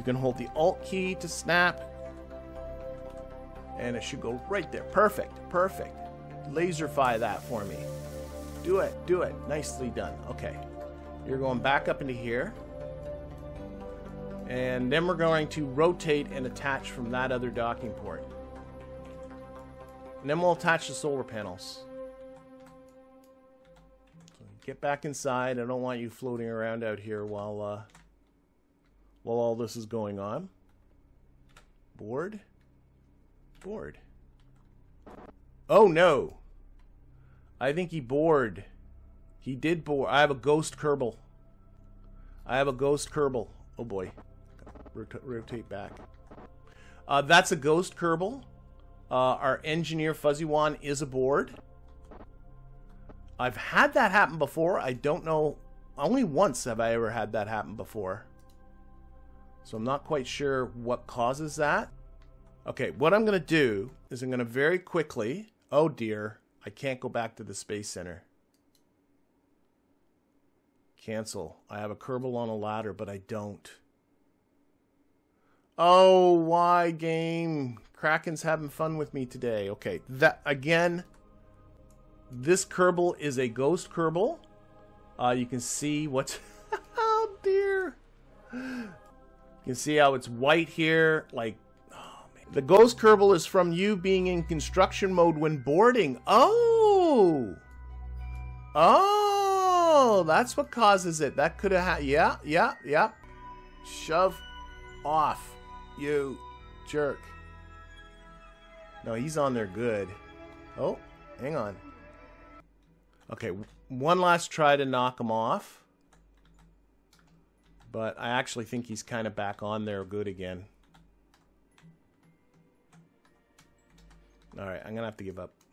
You can hold the Alt key to snap. And it should go right there. Perfect, perfect. Laserfy that for me. Do it, do it. Nicely done. Okay. You're going back up into here. And then we're going to rotate and attach from that other docking port. And then we'll attach the solar panels. So get back inside. I don't want you floating around out here while all this is going on. Board. Board. Oh no! I think he bored. He did bore. I have a ghost Kerbal. I have a ghost Kerbal. Oh boy. Rotate back. That's a ghost Kerbal. Our engineer Fuzzy Wan is aboard. I've had that happen before. I don't know. Only once have I ever had that happen before. So I'm not quite sure what causes that. Okay, what I'm going to do is I'm going to very quickly... Oh dear, I can't go back to the Space Center. Cancel. I have a Kerbal on a ladder, but I don't. Oh, why game? Kraken's having fun with me today. Okay, that again, this Kerbal is a ghost Kerbal. You can see what's... oh dear. You can see how it's white here, like... The ghost Kerbal is from you being in construction mode when boarding. Oh! Oh! That's what causes it. That could have happened. Yeah, yeah, yeah. Shove off, you jerk. No, he's on there good. Oh, hang on. Okay, one last try to knock him off. But I actually think he's kind of back on there good again. Alright, I'm going to have to give up.